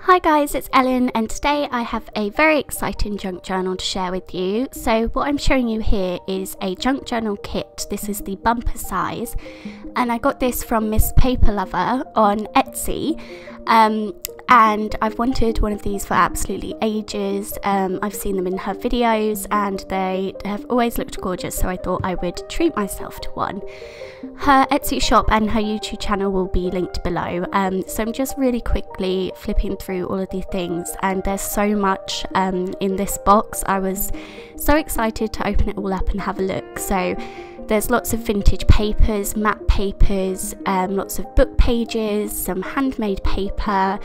Hi guys, it's Ellen and today I have a very exciting junk journal to share with you. So what I'm showing you here is a junk journal kit. This is the bumper size and I got this from Miss Paperlover on Etsy. And I've wanted one of these for absolutely ages. I've seen them in her videos and they have always looked gorgeous, so I thought I would treat myself to one. Her Etsy shop and her YouTube channel will be linked below. So I'm just really quickly flipping through all of these things and there's so much in this box. I was so excited to open it all up and have a look. So there's lots of vintage papers, map papers, lots of book pages, some handmade paper,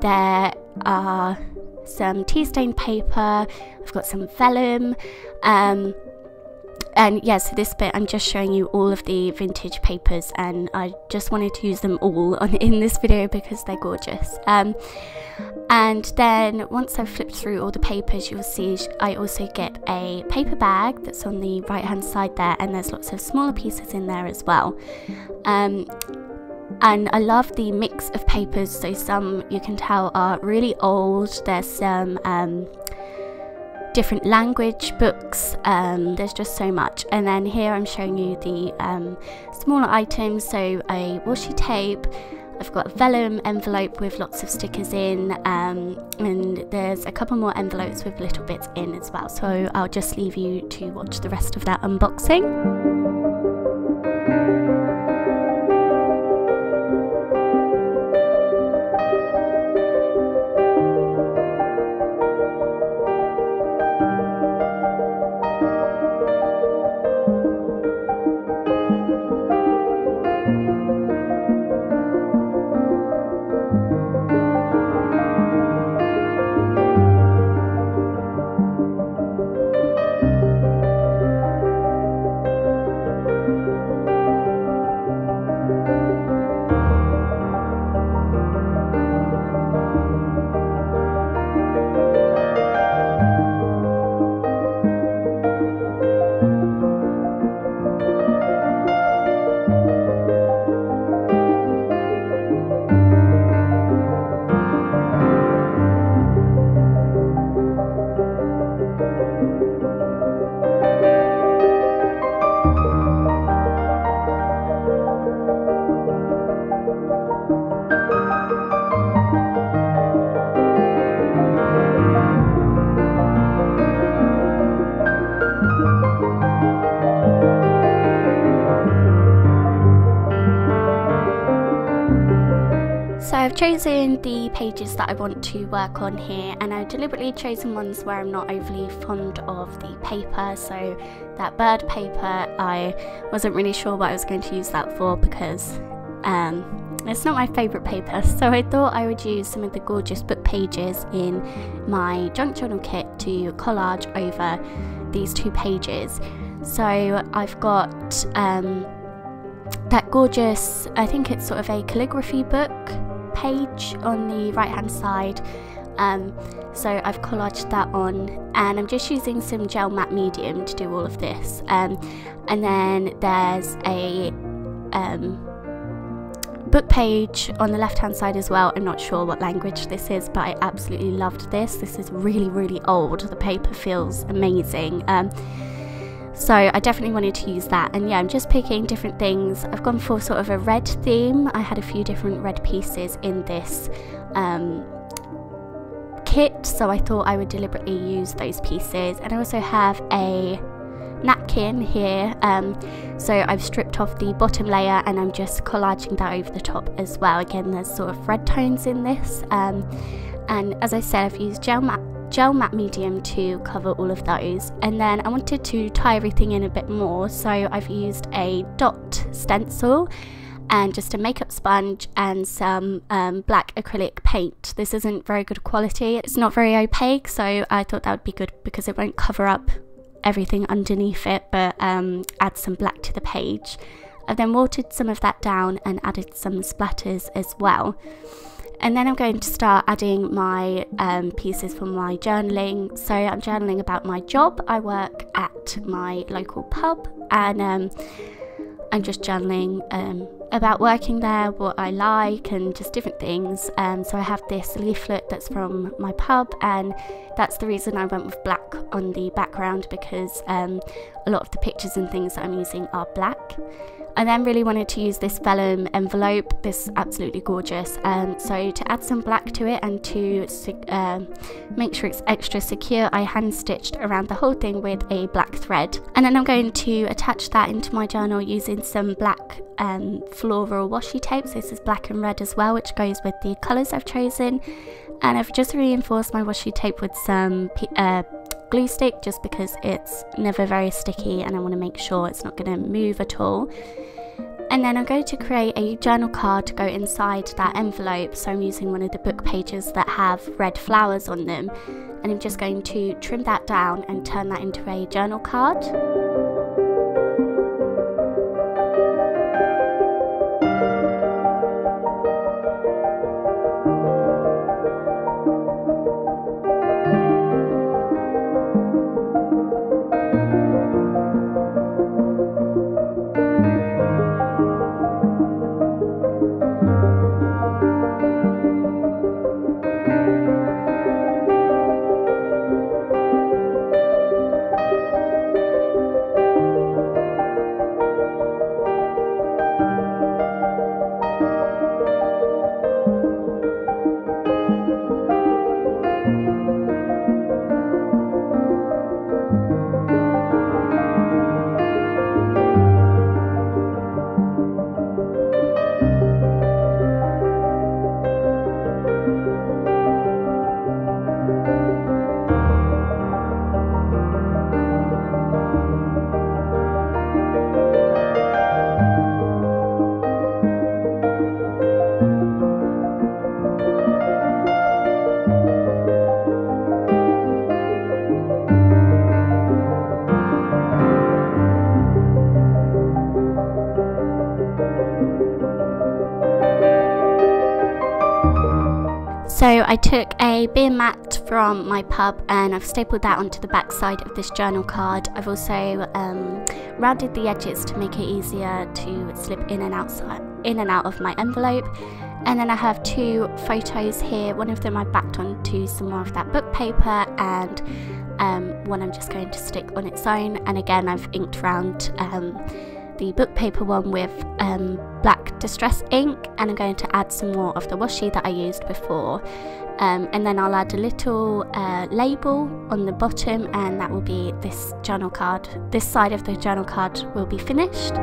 there are some tea stain paper, I've got some vellum, and yeah, so this bit I'm just showing you all of the vintage papers and I just wanted to use them all in this video because they're gorgeous. And then once I've flipped through all the papers, you'll see I also get a paper bag that's on the right hand side there, and there's lots of smaller pieces in there as well. And I love the mix of papers, so some you can tell are really old, there's some different language books, there's just so much. And then here I'm showing you the smaller items, so a washi tape, I've got a vellum envelope with lots of stickers in, and there's a couple more envelopes with little bits in as well, so I'll just leave you to watch the rest of that unboxing. So I've chosen the pages that I want to work on here, and I've deliberately chosen ones where I'm not overly fond of the paper. So that bird paper, I wasn't really sure what I was going to use that for because it's not my favourite paper, so I thought I would use some of the gorgeous book pages in my junk journal kit to collage over these two pages. So I've got that gorgeous, I think it's sort of a calligraphy book page on the right hand side, so I've collaged that on, and I'm just using some gel matte medium to do all of this. And then there's a book page on the left hand side as well. I'm not sure what language this is, but I absolutely loved this. This is really old, the paper feels amazing. So I definitely wanted to use that, and yeah, I'm just picking different things. I've gone for sort of a red theme. I had a few different red pieces in this kit, so I thought I would deliberately use those pieces. And I also have a napkin here, so I've stripped off the bottom layer and I'm just collaging that over the top as well. Again, there's sort of red tones in this, and as I said, I've used gel matte medium to cover all of those. And then I wanted to tie everything in a bit more, so I've used a dot stencil and just a makeup sponge and some black acrylic paint. This isn't very good quality, it's not very opaque, so I thought that would be good because it won't cover up everything underneath it, but add some black to the page. I've then watered some of that down and added some splatters as well. And then I'm going to start adding my pieces for my journaling. So I'm journaling about my job. I work at my local pub, and and just journaling about working there, what I like, and just different things. So I have this leaflet that's from my pub, and that's the reason I went with black on the background, because a lot of the pictures and things that I'm using are black. I then really wanted to use this vellum envelope. This is absolutely gorgeous, so to add some black to it and to make sure it's extra secure, I hand stitched around the whole thing with a black thread, and then I'm going to attach that into my journal using some black floral washi tape. So this is black and red as well, which goes with the colours I've chosen, and I've just reinforced my washi tape with some glue stick, just because it's never very sticky and I want to make sure it's not going to move at all. And then I'm going to create a journal card to go inside that envelope, so I'm using one of the book pages that have red flowers on them, and I'm just going to trim that down and turn that into a journal card. So I took a beer mat from my pub and I've stapled that onto the back side of this journal card. I've also rounded the edges to make it easier to slip in and out of my envelope. And then I have two photos here. One of them I backed onto some more of that book paper, and one I'm just going to stick on its own. And again, I've inked round the book paper one with black distress ink, and I'm going to add some more of the washi that I used before, and then I'll add a little label on the bottom, and that will be this journal card. This side of the journal card will be finished.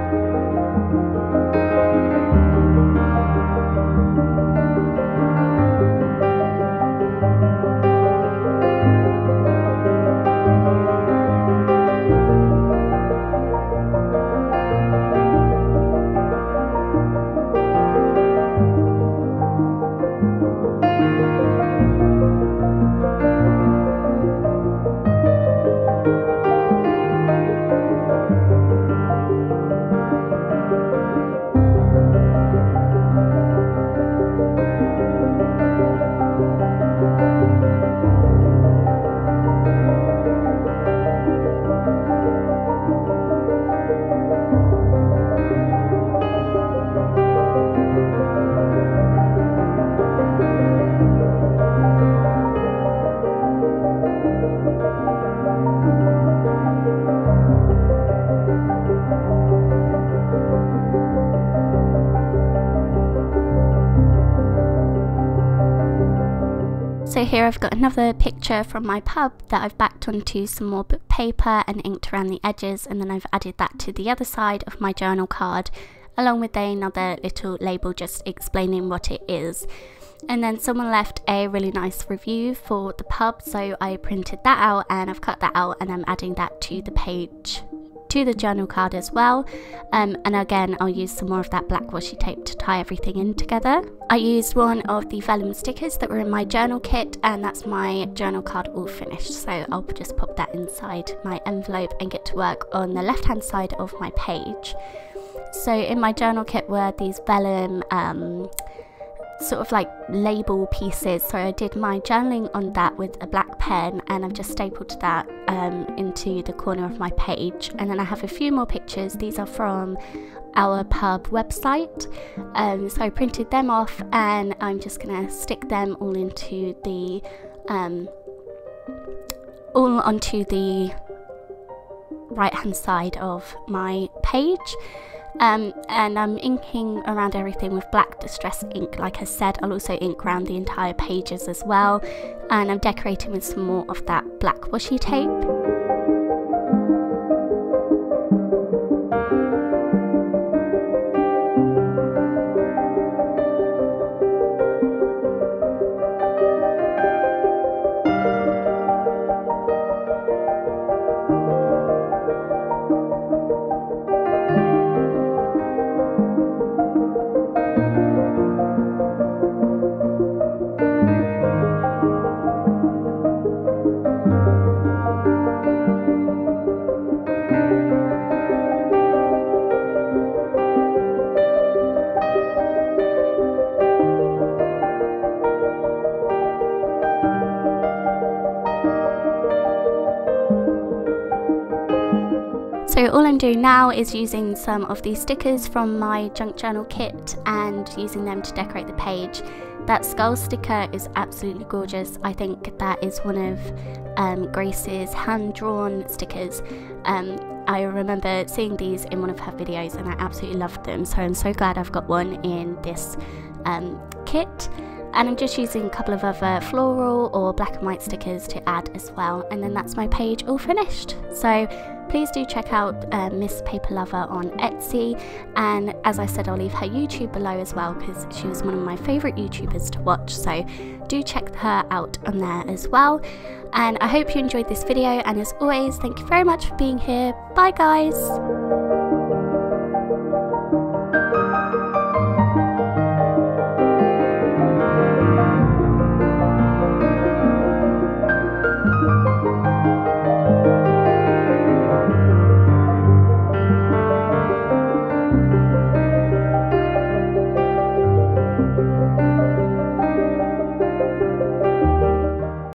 So here I've got another picture from my pub that I've backed onto some more book paper and inked around the edges, and then I've added that to the other side of my journal card, along with another little label just explaining what it is. And then someone left a really nice review for the pub, so I printed that out and I've cut that out, and I'm adding that to the page, to the journal card as well, and again I'll use some more of that black washi tape to tie everything in together. I used one of the vellum stickers that were in my journal kit, and that's my journal card all finished, so I'll just pop that inside my envelope and get to work on the left hand side of my page. So in my journal kit were these vellum sort of like label pieces, so I did my journaling on that with a black pen, and I've just stapled that into the corner of my page. And then I have a few more pictures. These are from our pub website, so I printed them off, and I'm just gonna stick them all into the all onto the right hand side of my page. And I'm inking around everything with black distress ink. Like I said, I'll also ink around the entire pages as well, and I'm decorating with some more of that black washi tape. So all I'm doing now is using some of these stickers from my junk journal kit and using them to decorate the page. That skull sticker is absolutely gorgeous. I think that is one of Grace's hand-drawn stickers. I remember seeing these in one of her videos and I absolutely loved them, so I'm so glad I've got one in this kit. And I'm just using a couple of other floral or black and white stickers to add as well. And then that's my page all finished. So please do check out Miss Paperlover on Etsy. And as I said, I'll leave her YouTube below as well, because she was one of my favourite YouTubers to watch. So do check her out on there as well. And I hope you enjoyed this video. And as always, thank you very much for being here. Bye guys.